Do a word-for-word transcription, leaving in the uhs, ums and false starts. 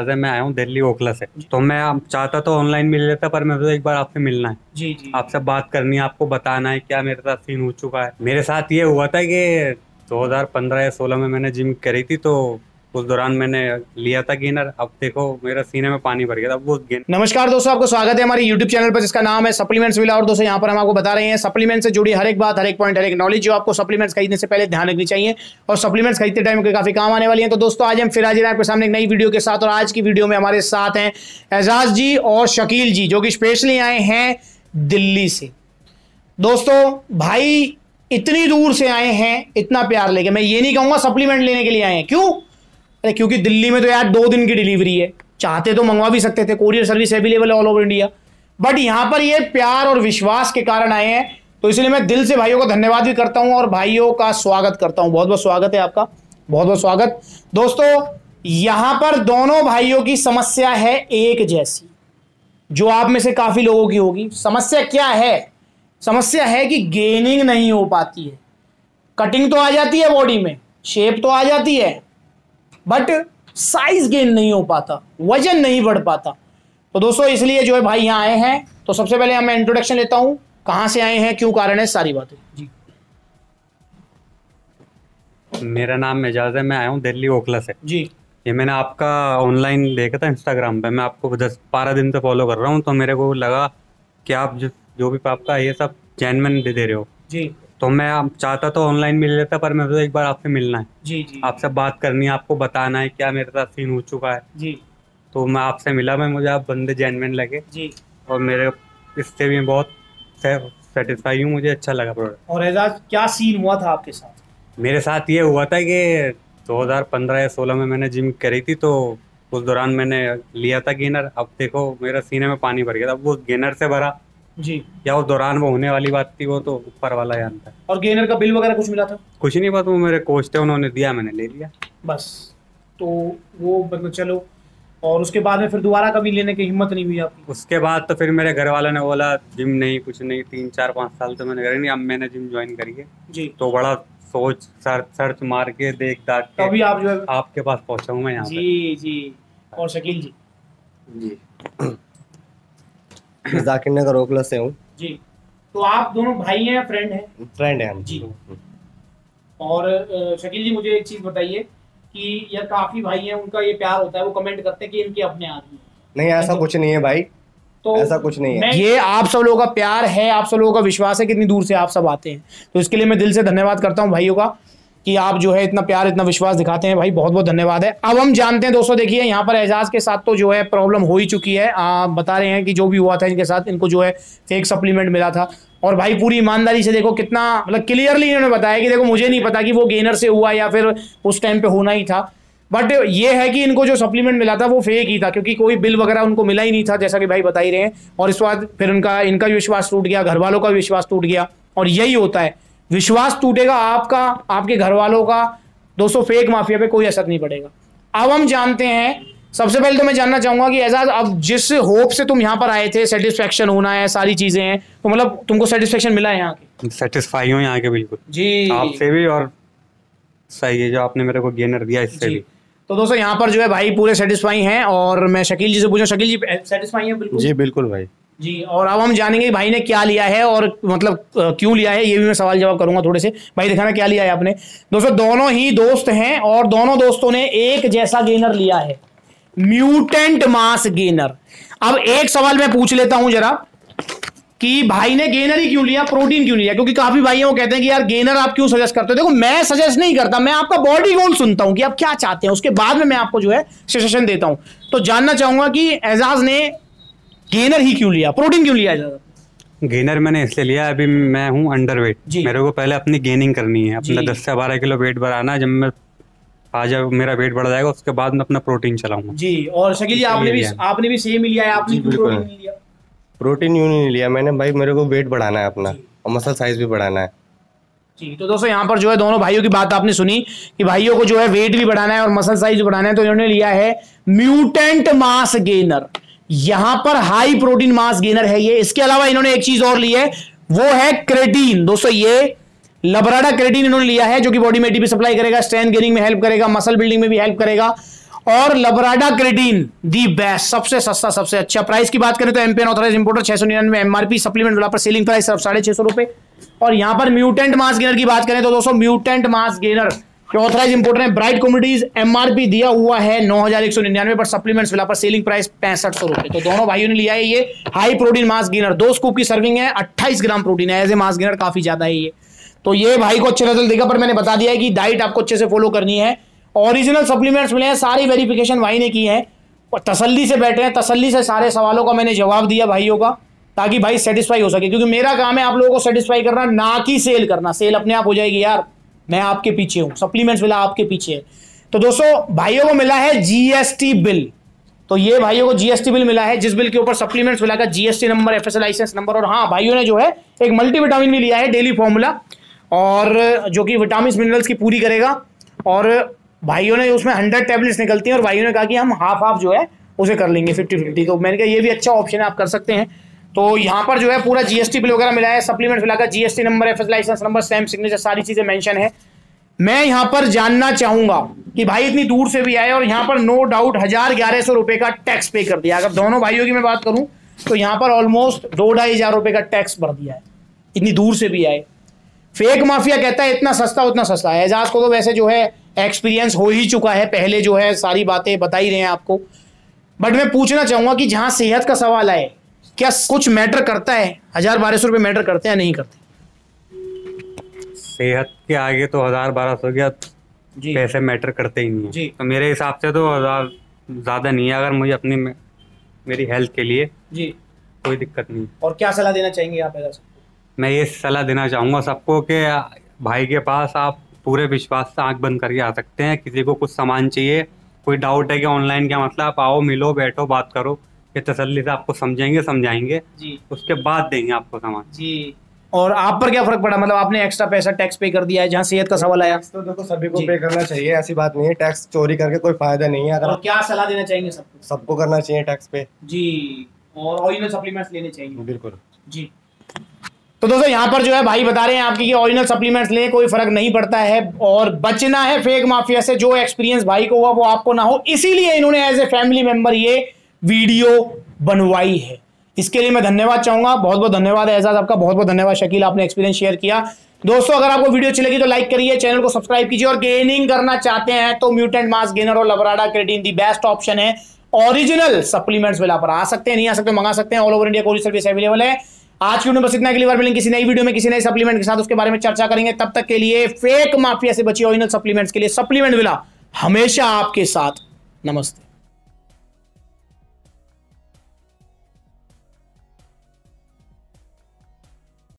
अजाज़, मैं आया हूँ दिल्ली ओखला से। तो मैं आप चाहता तो ऑनलाइन मिल लेता, पर मेरे को एक बार आपसे मिलना है, जी जी आपसे बात करनी है, आपको बताना है क्या मेरे साथ सीन हो चुका है। मेरे साथ ये हुआ था कि दो हज़ार पंद्रह या सोलह में मैंने जिम करी थी, तो उस दौरान मैंने लिया था गेनर। अब देखो मेरा सीने में पानी भर गया था वो गेनर। नमस्कार दोस्तों, आपका स्वागत है हमारे यूट्यूब चैनल पर जिसका नाम है सप्लीमेंट्स वाला। और दोस्तों यहाँ पर हम आपको बता रहे हैं सप्लीमेंट से जुड़ी हर एक बात, हर एक पॉइंट, हर एक नॉलेज जो आपको सप्लीमेंट्स खरीदने से पहले ध्यान रखनी चाहिए और सप्लीमेंट्स खरीदते टाइम के काफी काम आने वाली है। तो दोस्तों आज हम फिर हाजिर हैं आपके सामने एक नई वीडियो के साथ। और आज की वीडियो में हमारे साथ हैं एजाज जी और शकील जी, जो कि स्पेशली आए हैं दिल्ली से। दोस्तों भाई इतनी दूर से आए हैं इतना प्यार लेके, मैं ये नहीं कहूँगा सप्लीमेंट लेने के लिए आए हैं। क्यों? अरे क्योंकि दिल्ली में तो यार दो दिन की डिलीवरी है, चाहते तो मंगवा भी सकते थे, कोरियर सर्विस अवेलेबल है ऑल ओवर इंडिया, बट यहाँ पर ये प्यार और विश्वास के कारण आए हैं। तो इसलिए मैं दिल से भाइयों को धन्यवाद भी करता हूँ और भाइयों का स्वागत करता हूँ। बहुत बहुत स्वागत है आपका, बहुत बहुत स्वागत। दोस्तों यहाँ पर दोनों भाइयों की समस्या है एक जैसी, जो आप में से काफ़ी लोगों की होगी। समस्या क्या है? समस्या है कि गेनिंग नहीं हो पाती है। कटिंग तो आ जाती है, बॉडी में शेप तो आ जाती है, बट साइज गेन नहीं हो पाता, वजन नहीं बढ़ पाता। तो दोस्तों इसलिए जो है भाई यहाँ आए हैं। तो सबसे पहले मैं इंट्रोडक्शन लेता हूँ, कहाँ से आए हैं, क्यों कारण है, सारी बातें। जी मेरा नाम एजाज है, मैं आया हूँ दिल्ली ओखला से। जी ये मैंने आपका ऑनलाइन देखा था इंस्टाग्राम पे, मैं आपको दस बारह दिन से फॉलो कर रहा हूँ। तो मेरे को लगा कि आप जो जो भी आपका ये सब जेन्युइन दे दे रहे हो। जी तो मैं आप चाहता तो ऑनलाइन मिल लेता, पर मेरे को एक बार आपसे मिलना है, जी जी आपसे बात करनी है, आपको बताना है क्या मेरे साथ सीन हो चुका है। जी तो मैं आपसे मिला, मैं मुझे आप बंदे जेन्युइन लगे, जी और मेरे इससे भी बहुत सेटिस्फाई हूँ, मुझे अच्छा लगा प्रोडक्ट। और एजाज क्या सीन हुआ था आपके साथ? मेरे साथ ये हुआ था कि दो हज़ार पंद्रह या सोलह में मैंने जिम करी थी, तो उस दौरान मैंने लिया था गेनर। अब देखो मेरा सीने में पानी भर गया था, वो गेनर से भरा जी, या उस दौरान वो होने वाली बात थी वो तो ऊपर वाला जानता है। और गेनर का बिल वगैरह कुछ मिला था? कुछ नहीं, बात वो मेरे कोच थे उन्होंने दिया, मैंने ले लिया बस। तो वो मतलब चलो, और उसके बाद में फिर दोबारा कभी लेने की हिम्मत नहीं हुई आपकी? उसके बाद तो फिर मेरे घर वालों ने बोला जिम नहीं, कुछ नहीं, तीन चार पाँच साल तो मैंने करी नहीं। अब मैंने जिम ज्वाइन करी है जी, तो बड़ा सोच सर्च सर्च मार के देख दाख के अभी आप जो है आपके पास पहुँचा हूँ मैं यहाँ। जी जी। और शकील जी? जी नगर ओखला से हूँ जी। तो आप दोनों भाई हैं, फ्रेंड हैं? फ्रेंड हैं हम जी। और शकील जी मुझे एक चीज़ बताइए कि यार काफ़ी भाई हैं, उनका ये प्यार होता है, वो कमेंट करते हैं कि इनके अपने आदमी। नहीं ऐसा कुछ नहीं है भाई, तो ऐसा कुछ नहीं है, ये आप सब लोगों का प्यार है, आप सब लोगों का विश्वास है, कितनी दूर से आप सब आते हैं। तो इसके लिए मैं दिल से धन्यवाद करता हूँ भाइयों का कि आप जो है इतना प्यार इतना विश्वास दिखाते हैं भाई, बहुत बहुत धन्यवाद है। अब हम जानते हैं दोस्तों, देखिए यहाँ पर एजाज के साथ तो जो है प्रॉब्लम हो ही चुकी है। आप बता रहे हैं कि जो भी हुआ था इनके साथ, इनको जो है फेक सप्लीमेंट मिला था। और भाई पूरी ईमानदारी से देखो कितना मतलब क्लियरली इन्होंने बताया कि देखो मुझे नहीं पता कि वो गेनर से हुआ या फिर उस टाइम पर होना ही था, बट ये है कि इनको जो सप्लीमेंट मिला था वो फेक ही था, क्योंकि कोई बिल वगैरह उनको मिला ही नहीं था, जैसा कि भाई बता ही रहे हैं। और इस बात फिर उनका इनका विश्वास टूट गया, घर वालों का विश्वास टूट गया। और यही होता है, विश्वास टूटेगा आपका, आपके घर वालों का, दोस्तों फेक माफिया पे कोई असर नहीं पड़ेगा। अब हम जानते हैं, सबसे पहले तो मैं जानना चाहूंगा कि एजाज, अब जिस होप से तुम यहाँ पर आए थे, सेटिस्फेक्शन होना है, सारी चीजें हैं, तो मतलब तुमको सेटिस्फेक्शन मिला है यहाँ के? सेटिस्फाई हूँ यहाँ के बिल्कुल जी, आपसे भी, और सही है जो आपने मेरे को गेनर दिया इससे भी। तो दोस्तों यहाँ पर जो है भाई पूरे सेटिस्फाई हैं। और मैं शकील जी से पूछूं, शकील जी सेटिस्फाई हैं? बिल्कुल जी, बिल्कुल भाई जी। और अब हम जानेंगे भाई ने क्या लिया है और मतलब क्यों लिया है, ये भी मैं सवाल जवाब करूंगा थोड़े से। भाई दिखाना क्या लिया है आपने। दोस्तों दोनों ही दोस्त हैं और दोनों दोस्तों ने एक जैसा गेनर लिया है, म्यूटेंट मास गेनर। अब एक सवाल मैं पूछ लेता हूं जरा कि भाई ने गेनर ही क्यों लिया, प्रोटीन क्यों लिया? क्योंकि काफी भाई हैं वो कहते हैं कि यार गेनर आप क्यों सजेस्ट करते हो। देखो मैं सजेस्ट नहीं करता, मैं आपका बॉडी गोल सुनता हूं कि आप क्या चाहते हैं, उसके बाद में मैं आपको जो है सजेशन देता हूं। तो जानना चाहूंगा कि एजाज ने गेनर ही क्यों लिया, प्रोटीन क्यों लिया? गेनर मैंने इसलिए लिया, अभी मैं हूँ अंडरवेट, मेरे को पहले अपनी गेनिंग करनी है, अपना दस से बारह किलो वेट बढ़ाना है। जब मैं आज मेरा वेट बढ़ जाएगा उसके बाद मैं अपना प्रोटीन चलाऊंगा जी। और शकील जी आपने भी आपने भी सेम लिया है, आपने प्रोटीन लिया? प्रोटीन यूँ नहीं लिया मैंने भाई, मेरे को वेट बढ़ाना है अपना और मसल साइज भी बढ़ाना है जी। तो दोस्तों यहाँ पर जो है दोनों भाइयों की बात आपने सुनी कि भाइयों को जो है वेट भी बढ़ाना है और मसल साइज भी बढ़ाना है, तो इन्होंने लिया है म्यूटेंट मास गेनर। यहां पर हाई प्रोटीन मास गेनर है ये। इसके अलावा इन्होंने एक चीज और ली है, वो है क्रेटीन। दोस्तों ये लब्राडा क्रेटीन इन्होंने लिया है, जो कि बॉडी में एटीपी सप्लाई करेगा, स्ट्रेंथ गेनिंग में हेल्प करेगा, मसल बिल्डिंग में भी हेल्प करेगा। और लब्राडा क्रेटीन दी बेस्ट, सबसे सस्ता सबसे अच्छा। प्राइस की बात करें तो एमपीएन ऑथराइज इंपोर्टर छह सौ निन्यानवे एमआरपी, सप्लीमेंट वाला पर सेलिंग प्राइस साढ़े छह सौ रुपए। और यहाँ पर म्यूटेंट मास गेनर की बात करें तो दोस्तों mutant mass gainer authorised importer ने ब्राइट कॉमोडिटीज एमआरपी दिया हुआ है नौ हजार एक सौ निन्यानवे, पर सप्लीमेंट्स वाला पर सेलिंग प्राइस पैंसठ सौ रुपए। तो दोनों भाइयों ने लिया है ये हाई प्रोटीन मास गेनर, दो स्कूप की सर्विंग है, अट्ठाईस ग्राम प्रोटीन है, एज ए मास गेनर काफी ज्यादा है ये। तो ये भाई को अच्छे रिजल्ट देगा, पर मैंने बता दिया है कि डाइट आपको अच्छे से फॉलो करनी है। ओरिजिनल सप्लीमेंट्स मिले हैं, सारी वेरिफिकेशन भाई ने की है, और तसल्ली से बैठे हैं, तसल्ली से सारे सवालों का मैंने जवाब दिया भाइयों का, ताकि भाई सेटिस्फाई हो सके। क्योंकि मेरा काम है आप लोगों को सेटिस्फाई करना, ना कि सेल करना। सेल अपने आप हो जाएगी यार, मैं आपके पीछे हूं, सप्लीमेंट्स वाला आपके पीछे है। तो दोस्तों भाइयों को मिला है जीएसटी बिल, तो ये भाइयों को जीएसटी बिल मिला है, जिस बिल के ऊपर सप्लीमेंट्स वाला का GST number, FSA licence number, और हाँ भाइयों ने जो है एक मल्टीविटामिन भी लिया है डेली फॉर्मूला, और जो कि विटामिन मिनरल्स की पूरी करेगा। और भाइयों ने उसमें हंड्रेड टैबलेट्स निकलती हैं, और भाइयों ने कहा कि हम हाफ हाफ जो है उसे कर लेंगे फिफ्टी फिफ्टी। तो मैंने कहा ये भी अच्छा ऑप्शन है, आप कर सकते हैं। तो यहाँ पर जो है पूरा जीएसटी बिल वगैरह मिला है, सप्लीमेंट्स मिला, GST number, FSA licence number, stamp, signature, सारी चीजें मेंशन है। मैं यहाँ पर जानना चाहूंगा कि भाई इतनी दूर से भी आए और यहाँ पर नो डाउट हजार ग्यारह सौ रुपए का टैक्स पे कर दिया। अगर दोनों भाइयों की मैं बात करूँ तो यहाँ पर ऑलमोस्ट दो ढाई हजार रुपए का टैक्स भर दिया है, इतनी दूर से भी आए। फेक माफिया कहता है इतना सस्ता उतना सस्ता है। एजाज को तो वैसे जो है एक्सपीरियंस हो ही चुका है, पहले जो है सारी बातें बता ही रहे हैं आपको, बट मैं पूछना चाहूंगा कि जहां सेहत का सवाल आए, क्या कुछ मैटर करता है? हजार बारह सौ रुपये मैटर करते हैं या नहीं करते? सेहत के आगे तो हजार बारह सौ क्या पैसे मैटर करते ही नहीं है। तो मेरे हिसाब से तो हजार ज्यादा नहीं है, अगर मुझे अपनी मेरी हेल्थ के लिए जी कोई दिक्कत नहीं। और क्या सलाह देना चाहेंगे आप? मैं ये सलाह देना चाहूँगा सबको कि भाई के पास आप पूरे विश्वास से आंख बंद करके आ सकते हैं। किसी को कुछ सामान चाहिए, कोई डाउट है कि ऑनलाइन क्या मतलब, आप आओ, मिलो, बैठो, बात करो, कि तसल्ली से आपको समझेंगे समझाएंगे जी, उसके बाद देंगे आपको सामान जी। और आप पर क्या फर्क पड़ा, मतलब आपने एक्स्ट्रा पैसा टैक्स पे कर दिया है जहाँ सेहत का सवाल आया? तो देखो सभी को पे करना चाहिए, ऐसी बात नहीं है, टैक्स चोरी करके कोई फायदा नहीं है। अगर क्या सलाह देना चाहेंगे? सबको सबको करना चाहिए टैक्स पे जी, और ओरिजिनल सप्लीमेंट्स लेने चाहिए बिल्कुल जी। तो दोस्तों यहाँ पर जो है भाई बता रहे हैं आपकी कि ओरिजिनल सप्लीमेंट्स लें, कोई फर्क नहीं पड़ता है, और बचना है फेक माफिया से। जो एक्सपीरियंस भाई को हुआ वो आपको ना हो, इसीलिए इन्होंने एज ए फैमिली मेंबर ये वीडियो बनवाई है। इसके लिए मैं धन्यवाद चाहूंगा, बहुत बहुत धन्यवाद एजाज आपका, बहुत बहुत धन्यवाद शकील, आपने एक्सपीरियंस शेयर किया। दोस्तों अगर आपको वीडियो अच्छी लगी तो लाइक करिए, चैनल को सब्सक्राइब कीजिए, और गेनिंग करना चाहते हैं तो म्यूटेंट मास गेनर और Labrada creatine the best option है। ओरिजिनल सप्लीमेंट्स वाला पर आ सकते हैं, नहीं आ सकते मंगा सकते हैं, all over India courier service available है। आज की वीडियो में बस इतना, अगली बार मिलेंगे किसी नई वीडियो में किसी नए सप्लीमेंट के साथ, उसके बारे में चर्चा करेंगे। तब तक के लिए फेक माफिया से बचिए, ओरिजिनल सप्लीमेंट्स के लिए सप्लीमेंट विला हमेशा आपके साथ। नमस्ते।